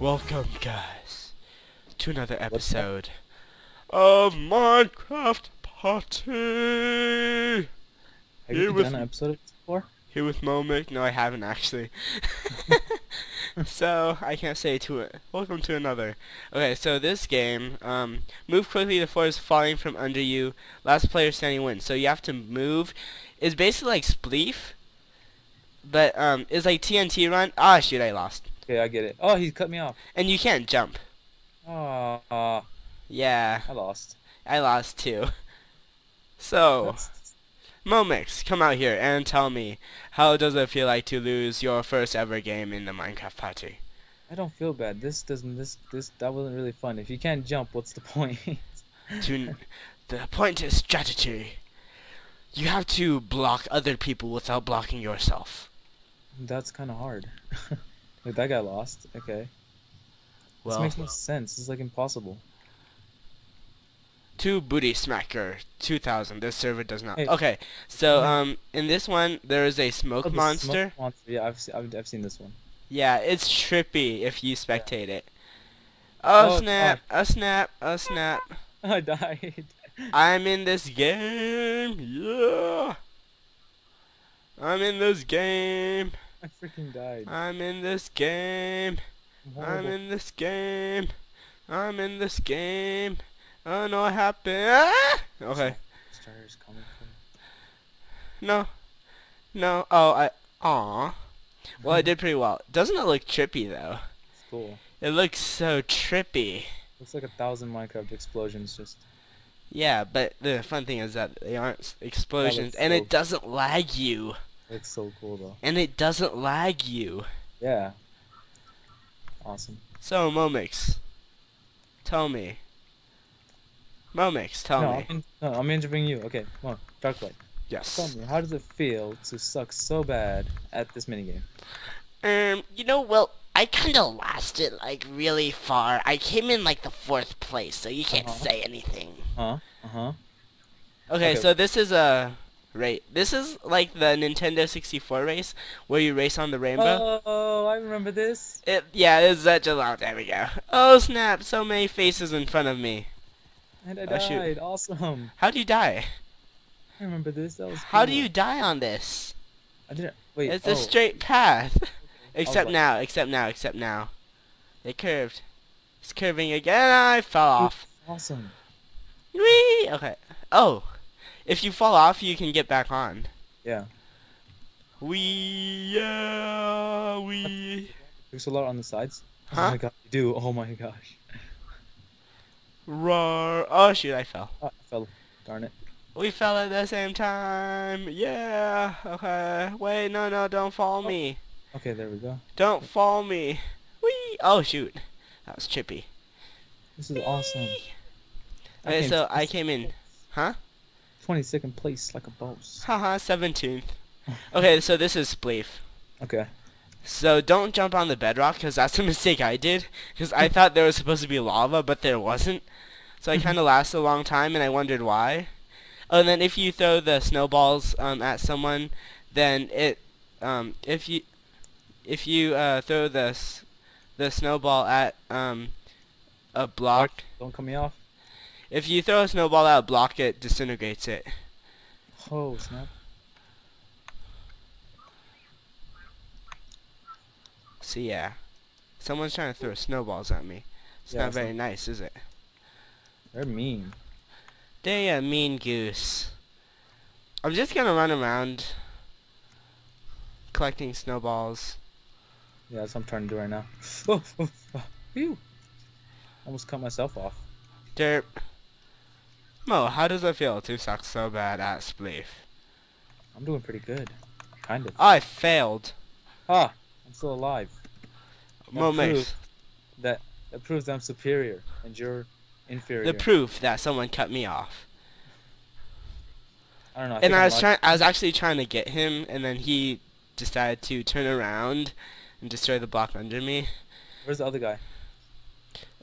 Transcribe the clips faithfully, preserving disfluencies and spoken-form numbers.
Welcome, guys, to another episode of Minecraft Party. Have you done an episode before? Here with MoeMix? No, I haven't actually. So I can't say to it. Welcome to another. Okay, so this game, um, move quickly. The floor is falling from under you. Last player standing wins. So you have to move. It's basically like Spleef, but um, it's like T N T run. Ah, shoot, I lost. Okay, I get it. Oh, he cut me off. And you can't jump. Oh. Uh, yeah. I lost. I lost too. So, MoeMix, come out here and tell me, how does it feel like to lose your first ever game in the Minecraft Party? I don't feel bad. This doesn't. This this that wasn't really fun. If you can't jump, what's the point? to, the point is strategy. You have to block other people without blocking yourself. That's kind of hard. Like, that guy lost. Okay. Well, this makes no sense. It's like impossible. Two booty smacker two thousand. This server does not. Hey. Okay. So um, in this one there is a smoke oh, monster. Smoke monster. Yeah, I've, se I've I've seen this one. Yeah, it's trippy if you spectate yeah. it. Oh, oh snap! Oh. A snap! A snap! I died. I'm in this game. Yeah. I'm in this game. I freaking died. I'm in this game. I'm in this game. I'm in this game. I don't know what happened. Ah! Okay. Starters coming from. No. No. Oh, I. Aw. Well, I did pretty well. Doesn't it look trippy though? It's cool. It looks so trippy. Looks like a thousand Minecraft explosions just. Yeah, but the fun thing is that they aren't explosions, and it doesn't lag you. It's so cool though. And it doesn't lag you. Yeah. Awesome. So MoeMix, tell me. MoeMix, tell no, me. I'm, no, I'm interviewing you. Okay, come on. Darklight. Yes. Tell me, how does it feel to suck so bad at this minigame? Um, you know, well, I kind of lost it like really far. I came in like the fourth place, so you can't uh -huh. say anything. Uh huh. Uh huh. Okay, okay, so this is a. Right. This is like the Nintendo sixty-four race where you race on the rainbow. Oh, I remember this. It, yeah, it's such a long time ago. Oh snap! So many faces in front of me. And I oh, died. Shoot. Awesome. How'd you die? I remember this. That was. How cool. do you die on this? I didn't. Wait. It's oh. a straight path. except like... now. Except now. Except now. It curved. It's curving again. I fell off. Awesome. Whee! Okay. Oh. If you fall off, you can get back on. Yeah. We yeah we. There's a lot on the sides. Huh? Oh my god, you do. Oh my gosh. Roar! Oh shoot, I fell. Oh, I fell. Darn it. We fell at the same time. Yeah. Okay. Wait, no, no, don't fall oh. me. Okay, there we go. Don't fall me. Wee! Oh shoot, that was trippy. This is Whee! Awesome. Okay, so I came in. Huh? twenty-second place, like a boss. Haha, seventeenth. Okay, so this is Spleef. Okay. So don't jump on the bedrock, because that's a mistake I did. Because I thought there was supposed to be lava, but there wasn't. So I kind of lasted a long time, and I wondered why. Oh, and then if you throw the snowballs um, at someone, then it... Um, if you if you uh, throw the, s the snowball at um, a block... Don't cut me off. If you throw a snowball out, block it, disintegrates it. Oh snap! So yeah, someone's trying to throw snowballs at me. It's yeah, not very not... nice, is it? They're mean. They a mean goose. I'm just gonna run around collecting snowballs. Yeah, that's what I'm trying to do right now. Oh, oh, oh. Phew! Almost cut myself off. Derp. Mo, how does it feel to suck so bad at Spleef? I'm doing pretty good. Kind of. I failed. Ah, I'm still alive. MoeMix. That, that proves that I'm superior and you're inferior. The proof that someone cut me off. I don't know. I and I was trying. I was actually trying to get him, and then he decided to turn around and destroy the block under me. Where's the other guy?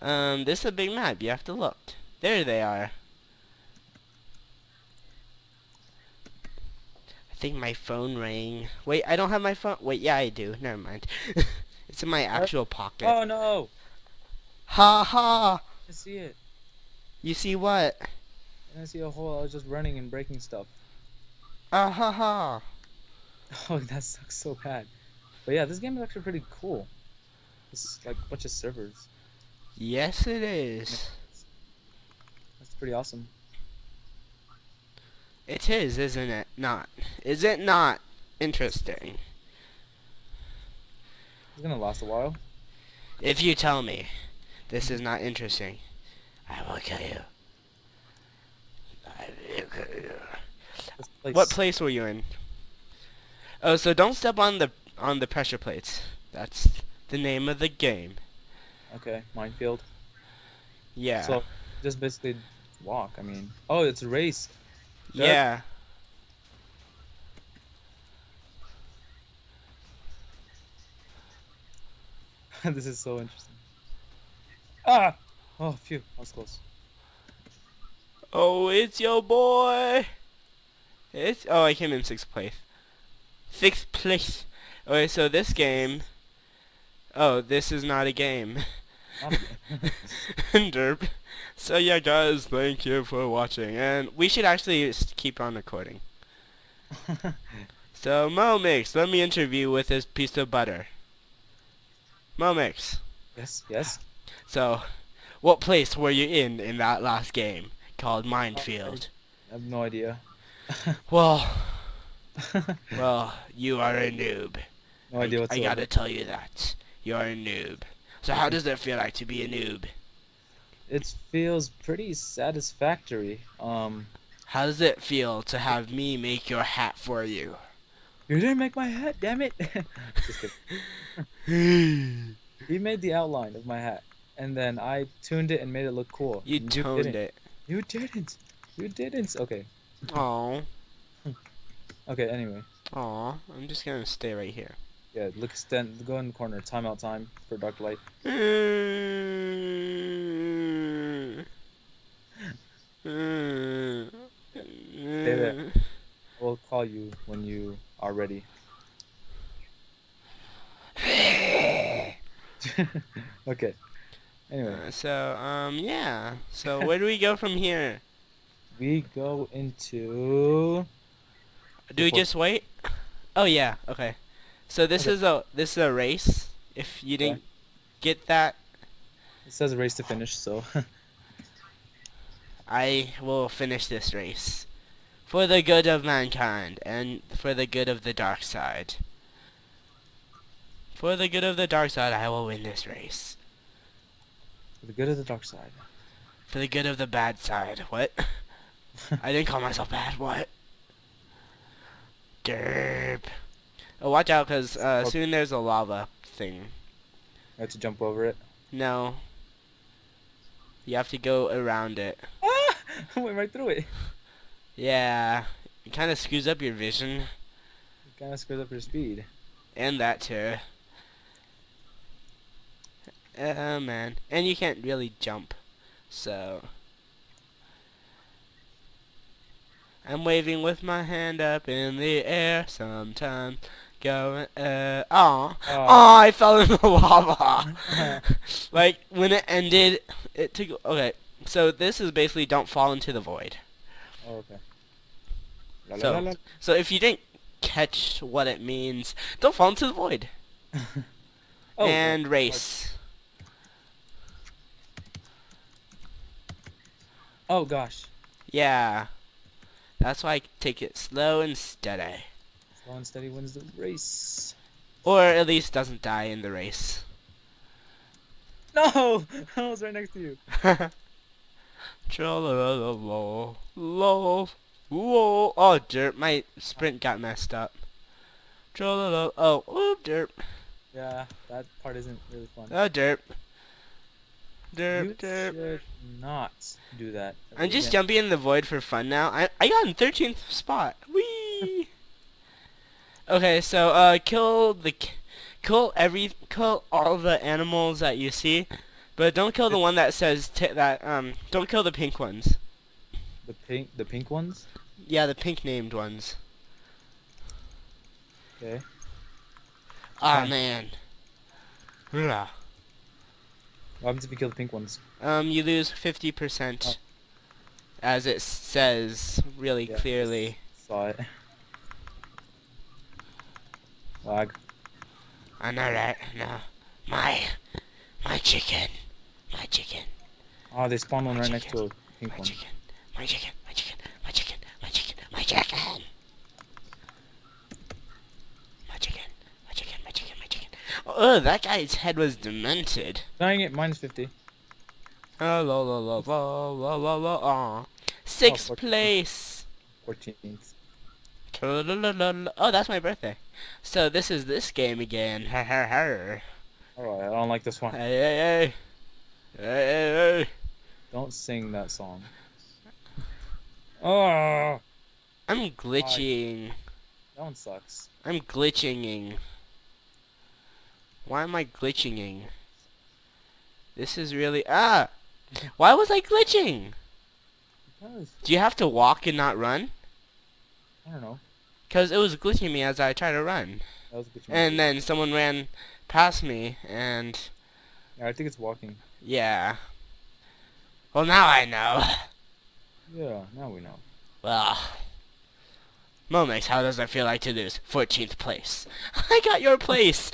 Um, this is a big map. You have to look. There they are. I think my phone rang. Wait, I don't have my phone. Wait, yeah, I do. Never mind. It's in my actual pocket. Oh no! Ha ha! I see it. You see what? I didn't see a hole. I was just running and breaking stuff. Ah ha ha! Oh, that sucks so bad. But yeah, this game is actually pretty cool. It's like a bunch of servers. Yes, it is. That's pretty awesome. It is, isn't it? Not. Is it not interesting? It's gonna last a while. If you tell me this is not interesting, I will kill you. I will kill you. Place. What place were you in? Oh, so don't step on the on the pressure plates. That's the name of the game. Okay, minefield. Yeah. So just basically walk. I mean, oh, it's a race. There. Yeah. This is so interesting. Ah! Oh, phew. I was close. Oh, it's your boy! It's... Oh, I came in sixth place. Sixth place! Okay, so this game... Oh, this is not a game. Derp. So yeah, guys, thank you for watching. And we should actually keep on recording. So, MoeMix, let me interview with this piece of butter. MoeMix. Yes, yes. So, what place were you in in that last game called Minefield? I have no idea. Well, well, you are a noob. No idea what's I, I gotta tell you that. You're a noob. So how does that feel like to be a noob? It feels pretty satisfactory. Um, how does it feel to have me make your hat for you? You didn't make my hat, damn it! He made the outline of my hat, and then I tuned it and made it look cool. You tuned it. You didn't. You didn't. Okay. Aw. Okay. Anyway. Aw. I'm just gonna stay right here. Yeah. Look. Stand. Go in the corner. Time out. Time for dark light. Stay there. We'll call you when you are ready. Okay. Anyway. Uh, so um yeah. So where do we go from here? We go into. Do we just wait? Oh yeah. Okay. So this okay. is a this is a race. If you didn't okay. get that. It says a race to finish. So. I will finish this race. For the good of mankind, and for the good of the dark side. For the good of the dark side, I will win this race. For the good of the dark side. For the good of the bad side. What? I didn't call myself bad, what? Derp. Oh, watch out, because uh, okay. soon there's a lava thing. I have to jump over it? No. You have to go around it. Ah! I went right through it. Yeah, it kind of screws up your vision. It kind of screws up your speed. And that too. Oh man, and you can't really jump, so... I'm waving with my hand up in the air sometime. Going, uh, aw. Oh. Aw, I fell in the lava. Like, when it ended, it took... Okay, so this is basically don't fall into the void. Oh, okay. La, so, la, la, la. So if you didn't catch what it means, don't fall into the void. Oh, and yeah. race. Oh gosh. Yeah. That's why I take it slow and steady. Slow and steady wins the race. Or at least doesn't die in the race. No! I was right next to you. Trollololol. Lol. Whoa. Oh, derp. My sprint got messed up. Trollolol. Oh, oh, derp. Yeah, that part isn't really fun. Oh, derp. Derp, you derp. Should not do that. I'm just again. jumping in the void for fun now. I, I got in thirteenth spot. Whee! Okay, so, uh, kill the... Kill every... Kill all the animals that you see. But don't kill the one that says t that um. Don't kill the pink ones. The pink, the pink ones. Yeah, the pink named ones. Okay. Ah oh, man. Now What happens if you kill the pink ones? Um, you lose fifty percent. Oh. As it says really yeah, clearly. Saw it. Lag. I know that. No. My. My chicken. My chicken. Oh, they spawned one right next to a pink one. My chicken. My chicken. My chicken. My chicken. My chicken. My chicken. My chicken. My chicken. My chicken. My chicken. Oh, that guy's head was demented. Dying at minus fifty. Oh, la la la la la la la. Oh. Sixth oh, place. Fourteenth. Oh, that's my birthday. So this is this game again. Ha ha ha. Alright, I don't like this one. Hey hey hey. Hey hey hey. Don't sing that song. Oh. I'm glitching. That one sucks. I'm glitching-ing. Why am I glitching-ing? This is really ah. Why was I glitching? Because. Do you have to walk and not run? I don't know. Cause it was glitching me as I tried to run. That was glitching. And then someone ran past me, and. Yeah, I think it's walking. Yeah. Well, now I know. Yeah, now we know. Well. MoeMix, how does it feel like to lose fourteenth place? I got your place.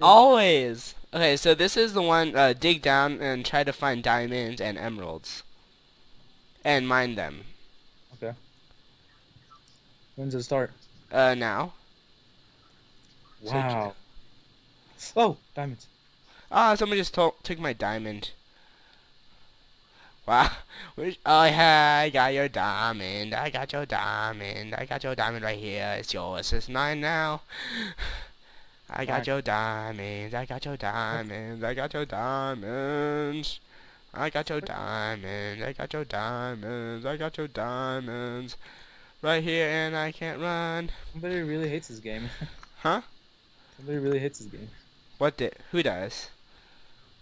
Always. Okay, so this is the one, uh, dig down and try to find diamonds and emeralds. And mine them. Okay. When does it start? Uh, now. Wow. So, oh, diamonds. Ah, somebody just to took my diamond. Wow. Where's, oh, yeah, I got your diamond. I got your diamond. I got your diamond right here. It's yours. It's mine now. I got your diamonds, I got your diamonds, I got your diamonds. I got your diamonds, I got your diamonds, I got your diamonds. Right here and I can't run. Somebody really hates this game. Huh? Somebody really hates this game. What did? Who does?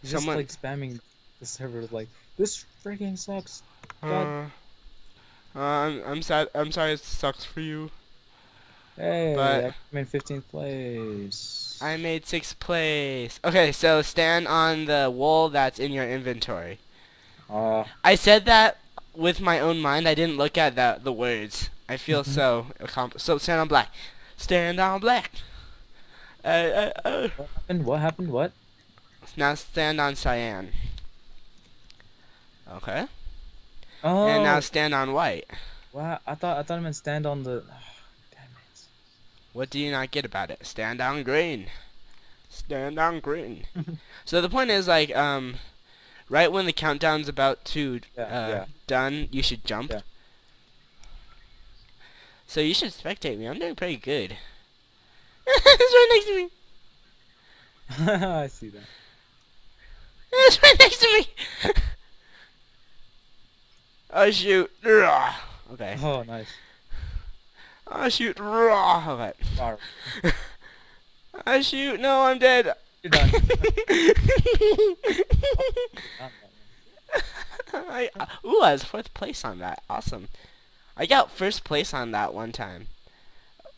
He's someone just like spamming the server with like, this freaking sucks. God. Uh, uh, I'm, I'm sad. I'm sorry it sucks for you. Hey, but I made fifteenth place. I made sixth place. Okay, so stand on the wool that's in your inventory. Uh, I said that with my own mind. I didn't look at the, the words. I feel so accomplished. So stand on black. Stand on black. Uh, uh, uh. What happened? What happened? What? Now stand on cyan. Okay. Oh. And now stand on white. Wow, I thought I thought I meant stand on the... What do you not get about it? Stand on green. Stand on green. So the point is, like, um, right when the countdown's about to yeah, uh, yeah. done, you should jump. Yeah. So you should spectate me. I'm doing pretty good. It's right next to me. I see that. It's right next to me. Oh, shoot. Okay. Oh, nice. I shoot raw. Okay. I shoot. No, I'm dead. You're done. I, uh, ooh, I was fourth place on that. Awesome. I got first place on that one time.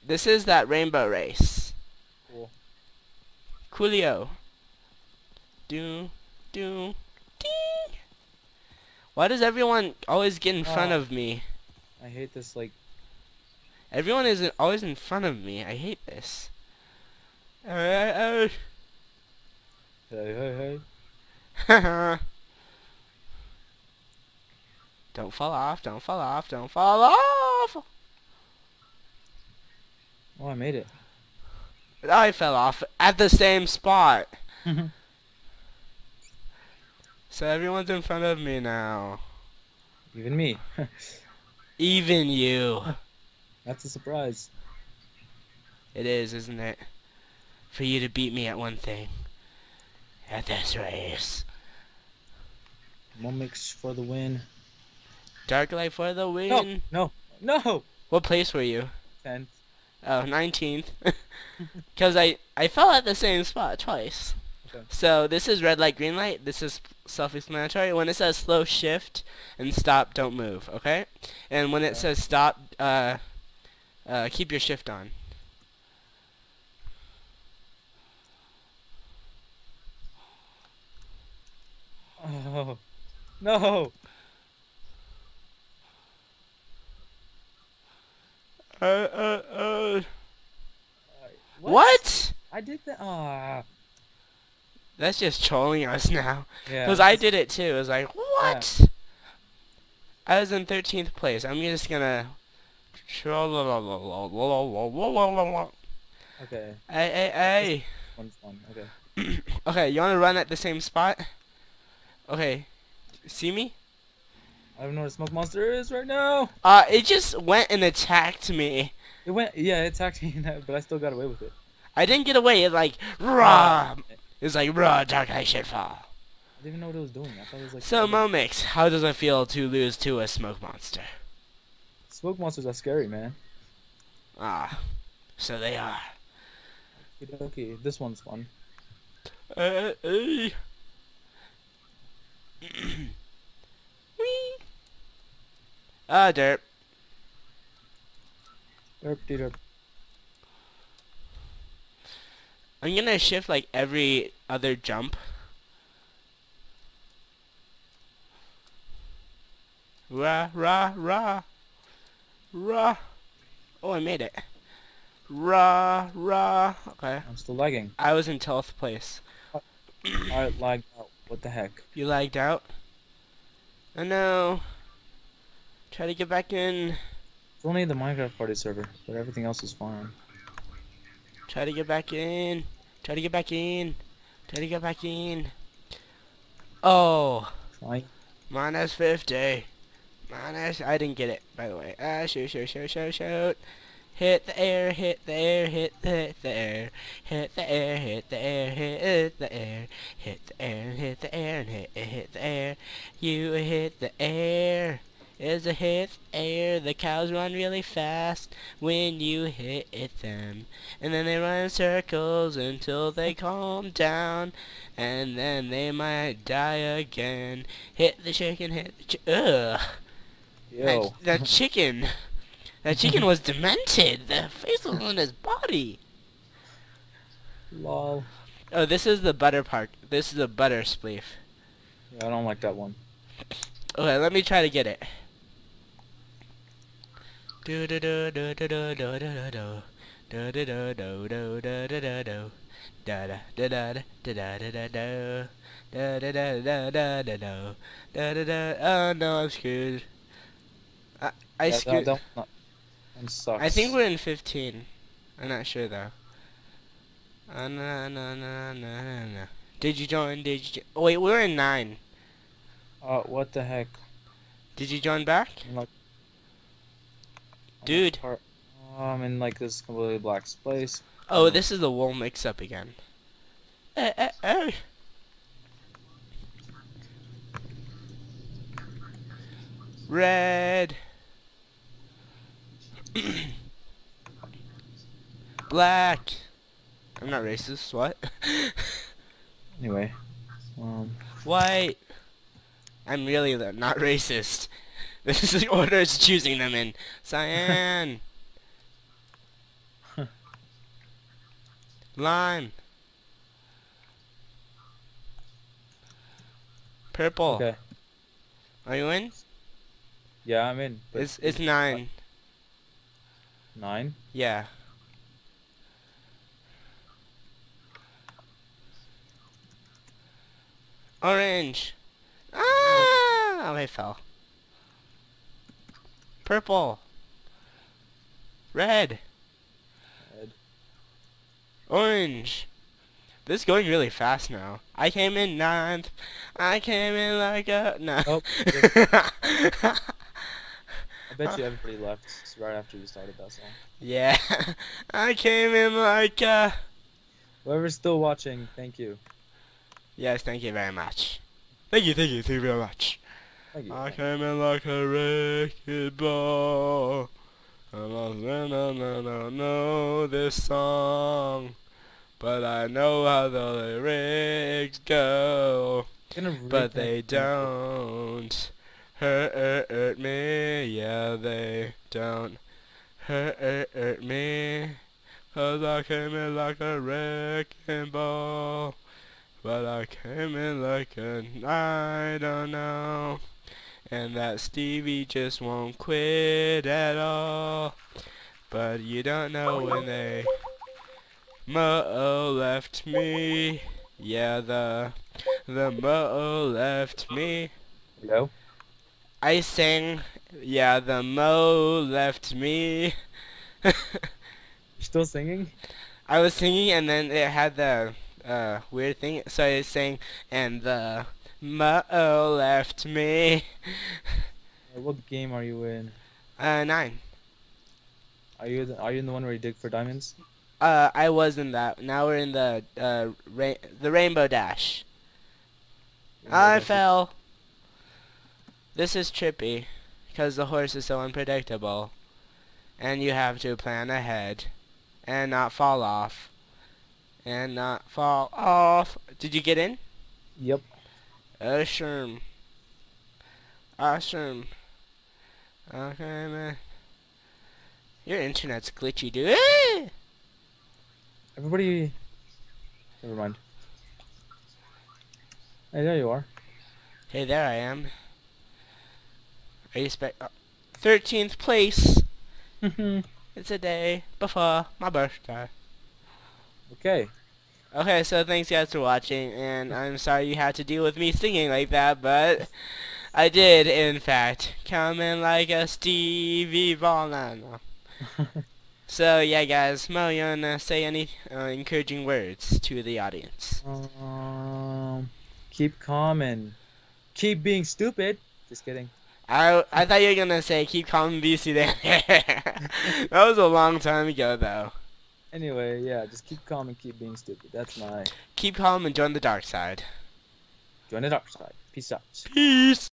This is that rainbow race. Cool. Coolio. Do do ding. Why does everyone always get in oh. front of me? I hate this. Like. Everyone is always in front of me. I hate this. Uh, uh. Hey, hey, hey. Don't fall off, don't fall off, don't fall off! Oh, I made it. I fell off at the same spot. So everyone's in front of me now. Even me. Even you. That's a surprise. It is, isn't it? For you to beat me at one thing. At this race. MoeMix for the win. Darklight for the win. No, no, no. What place were you? Tenth. Oh, nineteenth. Because I, I fell at the same spot twice. Okay. So this is red light, green light. This is self-explanatory. When it says slow shift and stop, don't move. Okay? And when it yeah. says stop, uh... Uh, keep your shift on. No. No. Uh, uh, uh. What? What? I did that. Aww. That's just trolling us now. Yeah. Because I did it too. I was like, what? Yeah. I was in thirteenth place. I'm just gonna troll. Okay. Hey, hey, hey. One's one. Okay. Okay, you wanna run at the same spot? Okay. See me? I don't know where the smoke monster is right now. Uh, it just went and attacked me. It went, yeah, it attacked me, but I still got away with it. I didn't get away. It like, rah. It's like, rah, dark I should fall. I didn't even know what it was doing. I thought it was like. So, MoeMix, how does it feel to lose to a smoke monster? Smoke monsters are scary, man. Ah, so they are. Okay, this one's fun. Uh, uh. Wee. Ah, derp. Derp, de derp. I'm gonna shift like every other jump. Ra, ra, ra. Ra. Oh, I made it. Ra, ra. Okay. I'm still lagging. I was in twelfth place. I lagged out. What the heck? You lagged out? I know. Try to get back in. It's only the Minecraft Party server, but everything else is fine. Try to get back in. Try to get back in. Try to get back in. Oh. Why? Minus fifty. Minus. I didn't get it, by the way. Ah, shoot, shoot, shoot, shoot, shoot. Hit the air, hit the air, hit the, hit the air. Hit the air, hit the air, hit the air. Hit the air, hit the air, and hit, hit the air. You hit the air. It's a hit air. The cows run really fast when you hit it them, and then they run in circles until they calm down, and then they might die again. Hit the chicken, hit the chicken. Ugh. Yo. That, that chicken. That chicken was demented. The face was on his body. Lol. Oh, this is the butter part. This is the butter spleef. Yeah, I don't like that one. Okay, let me try to get it. Do do do do do do do do do do do do do do do do do do da da da da da da da da da da da da da da da da. Oh no, I'm screwed. I I screwed. I think we're in fifteen. I'm not sure though. No no no no no no. Did you join? Did you? Oh wait, we're in nine. Uh, what the heck? Did you join back? I'm like, I'm Dude. Part, oh, I'm in like this completely black space. Oh, um, this is the wool mix-up again. Eh, eh, eh. Red. Black. I'm not racist, what? Anyway. Um. White. I'm really not racist. This is the order it's choosing them in. Cyan. Lime. Purple. Okay. Are you in? Yeah, I'm in. But it's it's nine. Nine? Yeah. Orange. Ah! Oh, I fell. Purple. Red. Red. Orange. This is going really fast now. I came in ninth. I came in like a... No. Oh, I bet you everybody left right after you started that song. Yeah. I came in like a... Whoever's still watching, thank you. Yes, thank you very much. Thank you, thank you, thank you very much. Thank you. I came in like a wrecking ball. And I don't no, no, no, know this song, but I know how the lyrics go. But they don't hurt, hurt me. Yeah, they don't hurt, hurt me. Cause I came in like a wrecking ball. But I came in like a I don't know. And that Stevie just won't quit at all. But you don't know when they Mo left me. Yeah, the the Mo left me. No. I sang. Yeah, the Mo left me. You're still singing? I was singing, and then it had the uh, weird thing. So I sang, and the Mo left me. What game are you in? Uh, nine. Are you the, are you in the one where you dig for diamonds? Uh, I was in that. Now we're in the uh ra the Rainbow Dash. Rainbow I Dash. fell. This is trippy, because the horse is so unpredictable, and you have to plan ahead, and not fall off, and not fall off. Did you get in? Yep. Ashram. Ashram. Okay, man. Your internet's glitchy, dude. Everybody. Never mind. Hey, there you are. Hey, there I am. Are you spec? Oh. thirteenth place. It's a day before my birthday. Okay. Okay, so thanks guys for watching, and I'm sorry you had to deal with me singing like that, but I did, in fact. Come in like a Stevie Ballano. So yeah, guys, Mo, you wanna say any uh, encouraging words to the audience? Um, keep calm and keep being stupid. Just kidding. I I thought you were gonna say keep calm and be stupid. That was a long time ago, though. Anyway, yeah, just keep calm and keep being stupid. That's my. Keep calm and join the dark side. Join the dark side. Peace out. Peace.